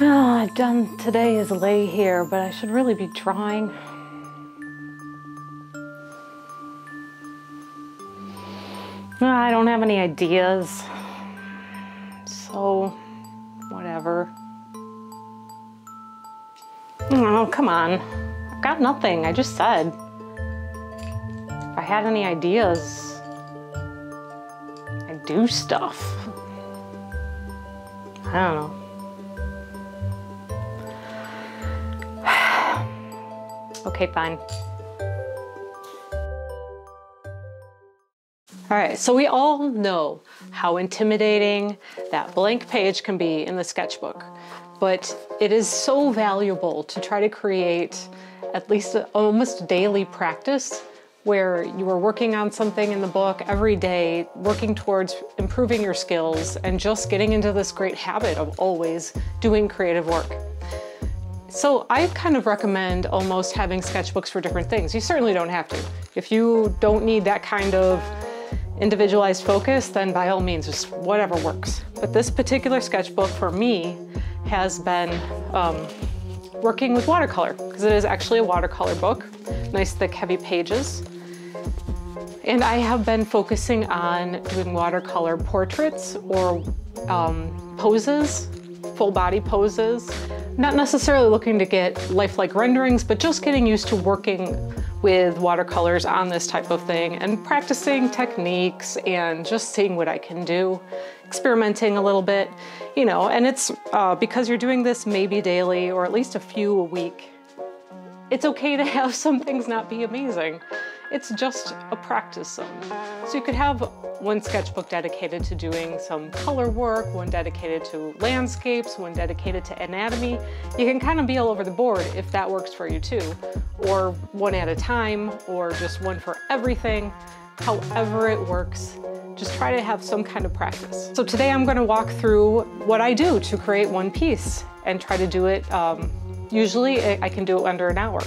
Well, I've done today is lay here, but I should really be drawing. I don't have any ideas, so whatever. Oh, come on. I've got nothing, I just said. If I had any ideas, I'd do stuff. I don't know. Okay, fine. All right, so we all know how intimidating that blank page can be in the sketchbook, but it is so valuable to try to create at least almost daily practice where you are working on something in the book every day, working towards improving your skills and just getting into this great habit of always doing creative work. So I kind of recommend almost having sketchbooks for different things. You certainly don't have to. If you don't need that kind of individualized focus, then by all means, just whatever works. But this particular sketchbook for me has been working with watercolor, because it is actually a watercolor book, nice thick heavy pages. And I have been focusing on doing watercolor portraits or poses, full body poses. Not necessarily looking to get lifelike renderings, but just getting used to working with watercolors on this type of thing and practicing techniques and just seeing what I can do, experimenting a little bit, you know, and it's because you're doing this maybe daily or at least a few a week, it's okay to have some things not be amazing. It's just a practice zone. So you could have one sketchbook dedicated to doing some color work, one dedicated to landscapes, one dedicated to anatomy. You can kind of be all over the board if that works for you too, or one at a time, or just one for everything. However it works, just try to have some kind of practice. So today I'm going to walk through what I do to create one piece and try to do it. Usually I can do it under an hour,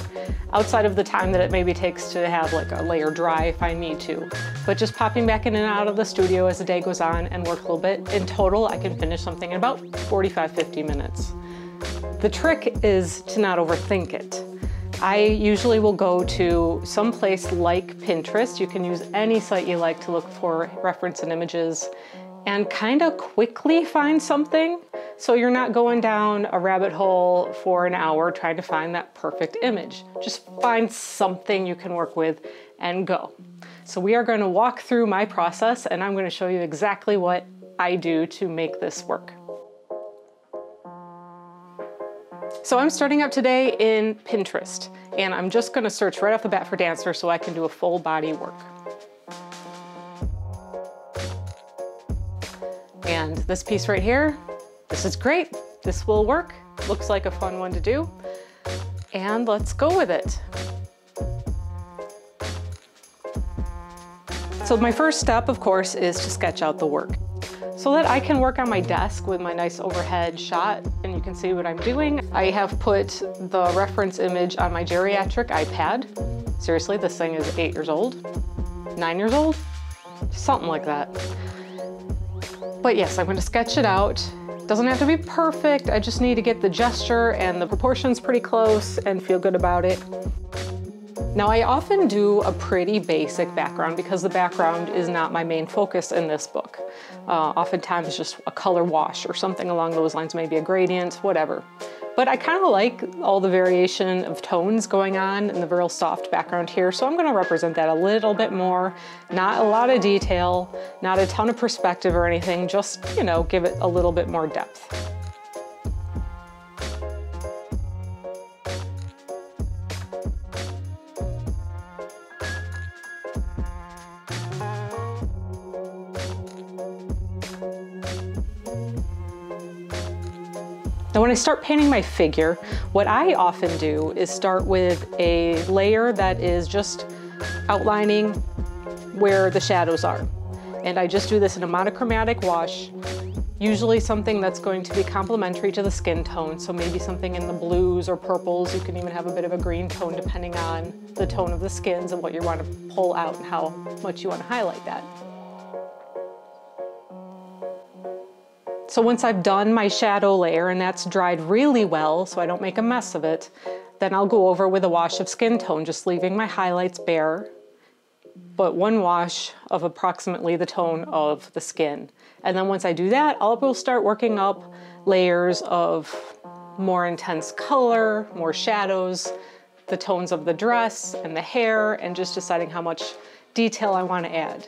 outside of the time that it maybe takes to have like a layer dry if I need to. But just popping back in and out of the studio as the day goes on and work a little bit, in total I can finish something in about 45, 50 minutes. The trick is to not overthink it. I usually will go to some place like Pinterest. You can use any site you like to look for reference and images and kind of quickly find something. So you're not going down a rabbit hole for an hour trying to find that perfect image. Just find something you can work with and go. So we are going to walk through my process and I'm going to show you exactly what I do to make this work. So I'm starting out today in Pinterest and I'm just going to search right off the bat for dancer so I can do a full body work. And this piece right here, this is great. This will work. Looks like a fun one to do. And let's go with it. So my first step, of course, is to sketch out the work so that I can work on my desk with my nice overhead shot and you can see what I'm doing. I have put the reference image on my geriatric iPad. Seriously, this thing is 8 years old, 9 years old, something like that. But yes, I'm going to sketch it out. Doesn't have to be perfect. I just need to get the gesture and the proportions pretty close and feel good about it. Now I often do a pretty basic background because the background is not my main focus in this book. Oftentimes just a color wash or something along those lines, maybe a gradient, whatever. But I kind of like all the variation of tones going on in the real soft background here. So I'm going to represent that a little bit more. Not a lot of detail, not a ton of perspective or anything. Just, you know, give it a little bit more depth. Now when I start painting my figure, what I often do is start with a layer that is just outlining where the shadows are. And I just do this in a monochromatic wash, usually something that's going to be complementary to the skin tone. So maybe something in the blues or purples. You can even have a bit of a green tone depending on the tone of the skins and what you want to pull out and how much you want to highlight that. So once I've done my shadow layer and that's dried really well so I don't make a mess of it, then I'll go over with a wash of skin tone, just leaving my highlights bare, but one wash of approximately the tone of the skin. And then once I do that, I'll go start working up layers of more intense color, more shadows, the tones of the dress and the hair, and just deciding how much detail I want to add.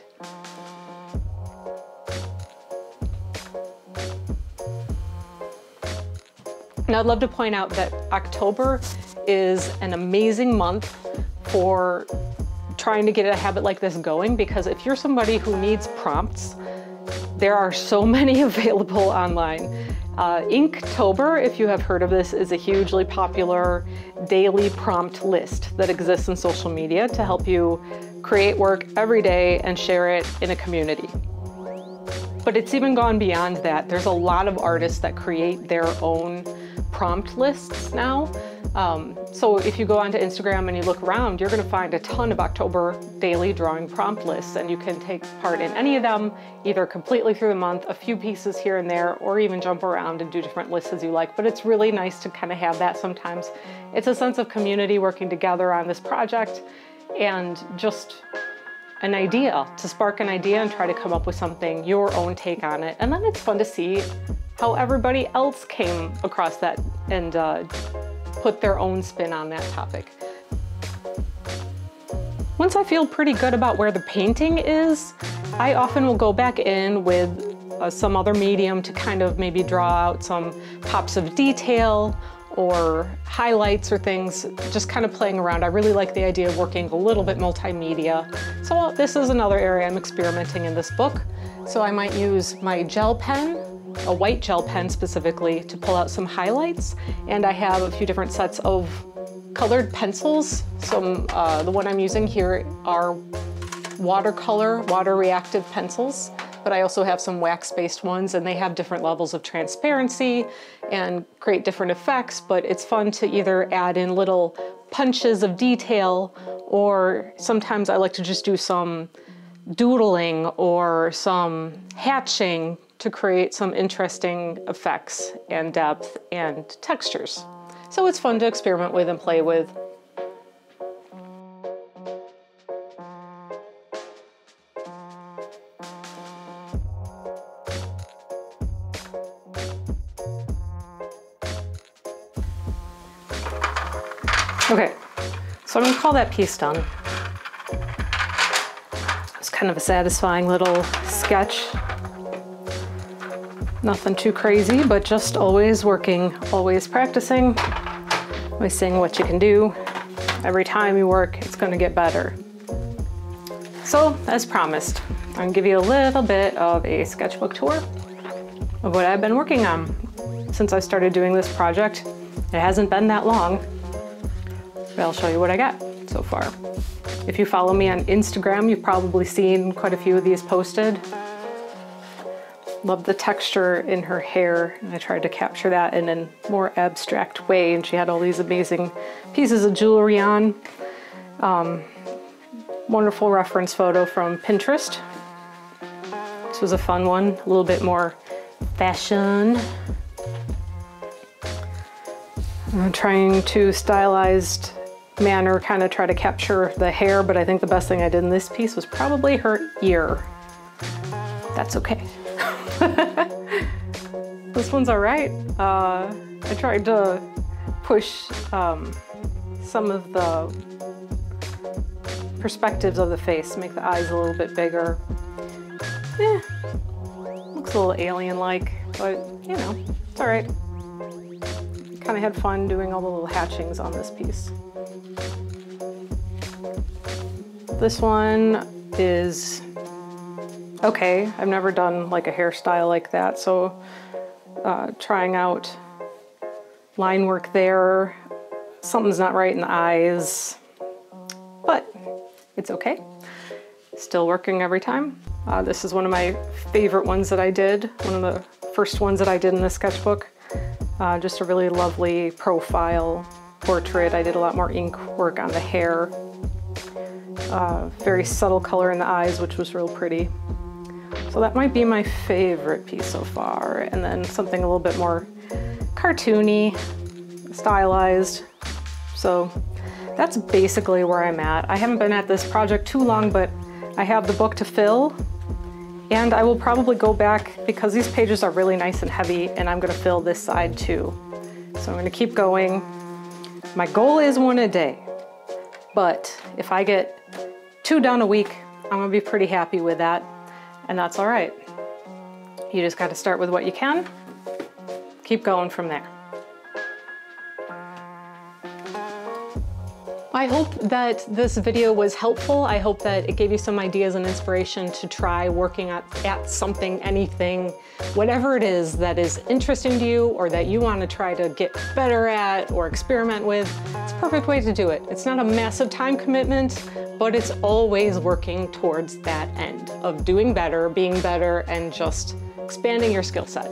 Now I'd love to point out that October is an amazing month for trying to get a habit like this going, because if you're somebody who needs prompts, there are so many available online. Inktober, if you have heard of this, is a hugely popular daily prompt list that exists in social media to help you create work every day and share it in a community. But it's even gone beyond that. There's a lot of artists that create their own prompt lists now. So if you go onto Instagram and you look around, you're going to find a ton of October daily drawing prompt lists, and you can take part in any of them, either completely through the month, a few pieces here and there, or even jump around and do different lists as you like. But it's really nice to kind of have that sometimes. It's a sense of community working together on this project and just an idea, to spark an idea and try to come up with something, your own take on it. And then it's fun to see how everybody else came across that and put their own spin on that topic. Once I feel pretty good about where the painting is, I often will go back in with some other medium to kind of maybe draw out some pops of detail or highlights or things, just kind of playing around. I really like the idea of working a little bit multimedia. So this is another area I'm experimenting in this book. So I might use my gel pen, a white gel pen specifically, to pull out some highlights. And I have a few different sets of colored pencils. The one I'm using here are watercolor, water reactive pencils, but I also have some wax-based ones, and they have different levels of transparency and create different effects, but it's fun to either add in little punches of detail, or sometimes I like to just do some doodling or some hatching to create some interesting effects and depth and textures. So it's fun to experiment with and play with. Okay, so I'm gonna call that piece done. It's kind of a satisfying little sketch. Nothing too crazy, but just always working, always practicing, always seeing what you can do. Every time you work, it's gonna get better. So, as promised, I'm gonna give you a little bit of a sketchbook tour of what I've been working on since I started doing this project. It hasn't been that long, but I'll show you what I got so far. If you follow me on Instagram, you've probably seen quite a few of these posted. Love the texture in her hair, and I tried to capture that in a more abstract way, and she had all these amazing pieces of jewelry on. Wonderful reference photo from Pinterest. This was a fun one, a little bit more fashion. I'm trying to stylized manner, kind of try to capture the hair, but I think the best thing I did in this piece was probably her ear. That's okay. This one's all right. I tried to push some of the perspectives of the face, make the eyes a little bit bigger. Yeah, looks a little alien-like, but you know, it's all right. Kind of had fun doing all the little hatchings on this piece. This one is okay, I've never done like a hairstyle like that, so trying out line work there. Something's not right in the eyes, but it's okay. Still working every time. This is one of my favorite ones that I did, one of the first ones that I did in the sketchbook. Just a really lovely profile portrait. I did a lot more ink work on the hair. Very subtle color in the eyes, which was real pretty. So that might be my favorite piece so far. And then something a little bit more cartoony, stylized. So that's basically where I'm at. I haven't been at this project too long, but I have the book to fill. And I will probably go back because these pages are really nice and heavy, and I'm gonna fill this side too. So I'm gonna keep going. My goal is one a day, but if I get two done a week, I'm gonna be pretty happy with that, and that's all right. You just gotta start with what you can, keep going from there. I hope that this video was helpful. I hope that it gave you some ideas and inspiration to try working at something, anything, whatever it is that is interesting to you or that you want to try to get better at or experiment with. It's a perfect way to do it. It's not a massive time commitment, but it's always working towards that end of doing better, being better, and just expanding your skill set.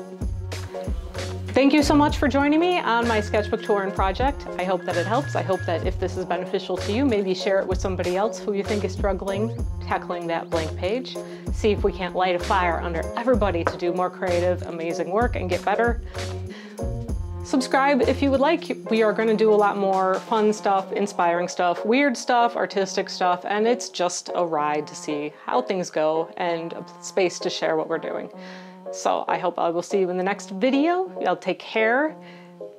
Thank you so much for joining me on my sketchbook tour and project. I hope that it helps. I hope that if this is beneficial to you, maybe share it with somebody else who you think is struggling tackling that blank page. See if we can't light a fire under everybody to do more creative, amazing work and get better. Subscribe if you would like. We are going to do a lot more fun stuff, inspiring stuff, weird stuff, artistic stuff, and it's just a ride to see how things go and a space to share what we're doing. So I hope I will see you in the next video. Y'all take care,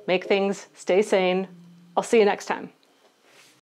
make things, stay sane. I'll see you next time.